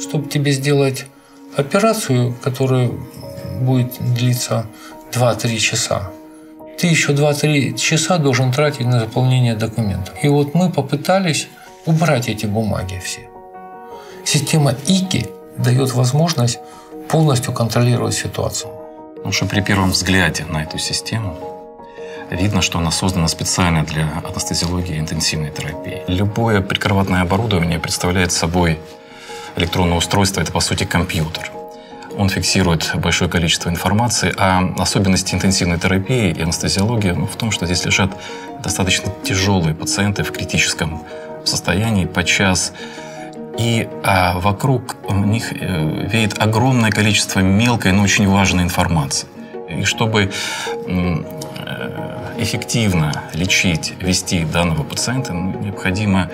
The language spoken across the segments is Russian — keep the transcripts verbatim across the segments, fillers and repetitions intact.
Чтобы тебе сделать операцию, которая будет длиться два-три часа, ты еще два-три часа должен тратить на заполнение документов. И вот мы попытались убрать эти бумаги все. Система ИКИ дает возможность полностью контролировать ситуацию. Потому что при первом взгляде на эту систему видно, что она создана специально для анестезиологии и интенсивной терапии. Любое прикроватное оборудование представляет собой электронное устройство, это по сути компьютер. Он фиксирует большое количество информации, а особенности интенсивной терапии и анестезиологии ну, в том, что здесь лежат достаточно тяжелые пациенты в критическом состоянии подчас, и а, вокруг них веет огромное количество мелкой, но очень важной информации. И чтобы эффективно лечить, вести данного пациента, необходимо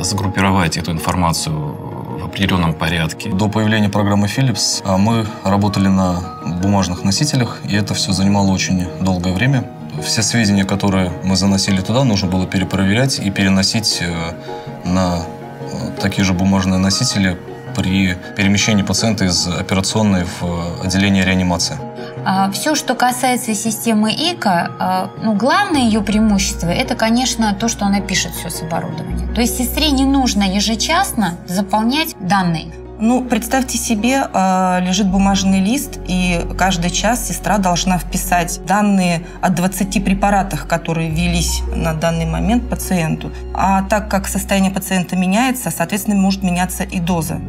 сгруппировать эту информацию в определенном порядке. До появления программы Philips мы работали на бумажных носителях, и это все занимало очень долгое время. Все сведения, которые мы заносили туда, нужно было перепроверять и переносить на такие же бумажные носители при перемещении пациента из операционной в отделение реанимации. Все, что касается системы ИКА, ну, главное ее преимущество – это, конечно, то, что она пишет все с оборудования. То есть сестре не нужно ежечасно заполнять данные. Ну, представьте себе, лежит бумажный лист, и каждый час сестра должна вписать данные о двадцати препаратах, которые ввелись на данный момент пациенту. А так как состояние пациента меняется, соответственно, может меняться и доза.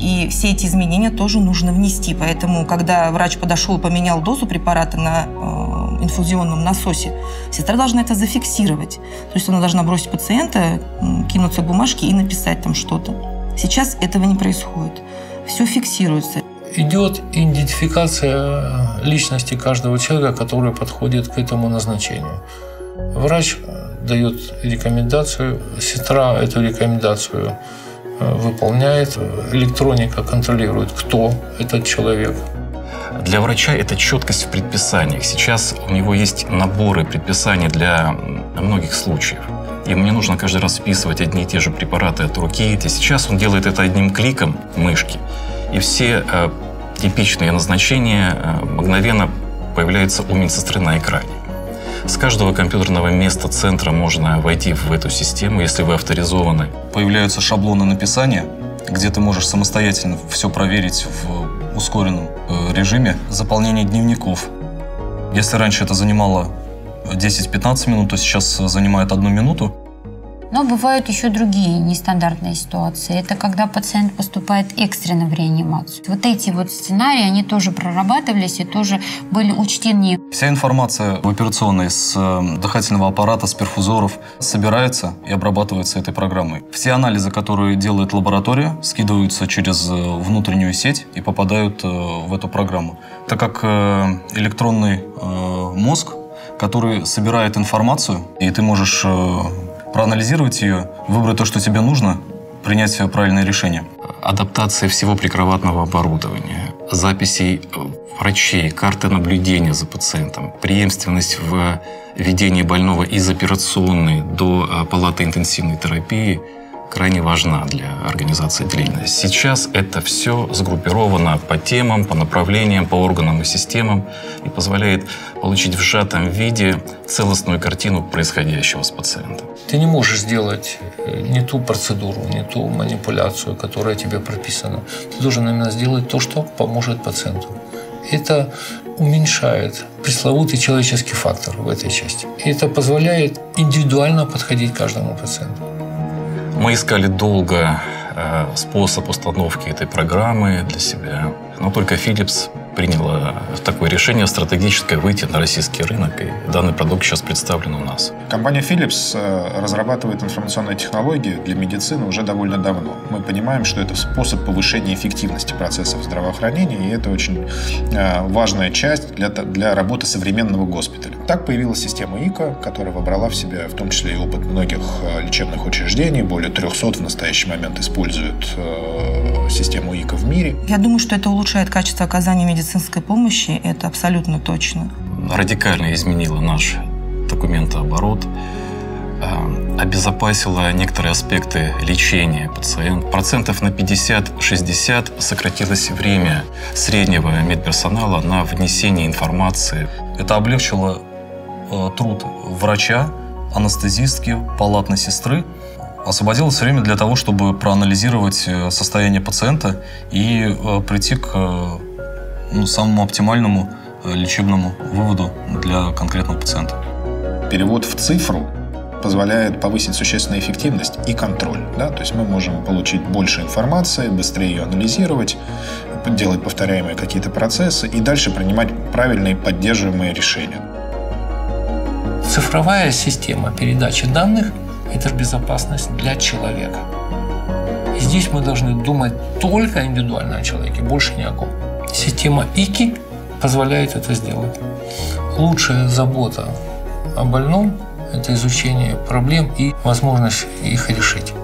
И все эти изменения тоже нужно внести. Поэтому, когда врач подошел и поменял дозу препарата на э, инфузионном насосе, сестра должна это зафиксировать. То есть она должна бросить пациента, кинуться к бумажке и написать там что-то. Сейчас этого не происходит. Все фиксируется. Идет идентификация личности каждого человека, который подходит к этому назначению. Врач дает рекомендацию, сестра эту рекомендацию выполняет, электроника контролирует, кто этот человек. Для врача это четкость в предписаниях. Сейчас у него есть наборы предписаний для многих случаев. Ему не нужно каждый раз вписывать одни и те же препараты от руки. И сейчас он делает это одним кликом мышки. И все э, типичные назначения э, мгновенно появляются у медсестры на экране. С каждого компьютерного места центра можно войти в эту систему, если вы авторизованы. Появляются шаблоны написания, где ты можешь самостоятельно все проверить в ускоренном режиме. Заполнение дневников. Если раньше это занимало десять-пятнадцать минут, то сейчас занимает одну минуту. Но бывают еще другие нестандартные ситуации. Это когда пациент поступает экстренно в реанимацию. Вот эти вот сценарии, они тоже прорабатывались и тоже были учтены. Вся информация в операционной с дыхательного аппарата, с перфузоров собирается и обрабатывается этой программой. Все анализы, которые делает лаборатория, скидываются через внутреннюю сеть и попадают в эту программу. Так как электронный мозг, который собирает информацию, и ты можешь проанализировать ее, выбрать то, что тебе нужно, принять правильное решение. Адаптация всего прикроватного оборудования, записей врачей, карты наблюдения за пациентом, преемственность в ведении больного из операционной до палаты интенсивной терапии крайне важна для организации отделения. Сейчас это все сгруппировано по темам, по направлениям, по органам и системам и позволяет получить в сжатом виде целостную картину происходящего с пациентом. Ты не можешь сделать не ту процедуру, не ту манипуляцию, которая тебе прописана. Ты должен именно сделать то, что поможет пациенту. Это уменьшает пресловутый человеческий фактор в этой части. И это позволяет индивидуально подходить к каждому пациенту. Мы искали долго способ установки этой программы для себя, но только Philips приняла такое решение стратегическое выйти на российский рынок, и данный продукт сейчас представлен у нас. Компания Philips разрабатывает информационные технологии для медицины уже довольно давно. Мы понимаем, что это способ повышения эффективности процессов здравоохранения, и это очень важная часть для, для работы современного госпиталя. Так появилась система ИКО, которая вобрала в себя в том числе и опыт многих лечебных учреждений. Более трёхсот в настоящий момент используют систему ИКО в мире. Я думаю, что это улучшает качество оказания медицинской помощи, это абсолютно точно. Радикально изменило наш документооборот, обезопасила некоторые аспекты лечения пациента. Процентов на пятьдесят-шестьдесят сократилось время среднего медперсонала на внесение информации. Это облегчило э, труд врача, анестезистки, палатной сестры. Освободилось время для того, чтобы проанализировать состояние пациента и э, прийти к э, ну, самому оптимальному э, лечебному выводу для конкретного пациента. Перевод в цифру позволяет повысить существенную эффективность и контроль. Да? То есть мы можем получить больше информации, быстрее ее анализировать, делать повторяемые какие-то процессы и дальше принимать правильные поддерживаемые решения. Цифровая система передачи данных – это безопасность для человека. И здесь мы должны думать только индивидуально о человеке, больше ни о ком. Система ИКИ позволяет это сделать. Лучшая забота о больном – это изучение проблем и возможность их решить.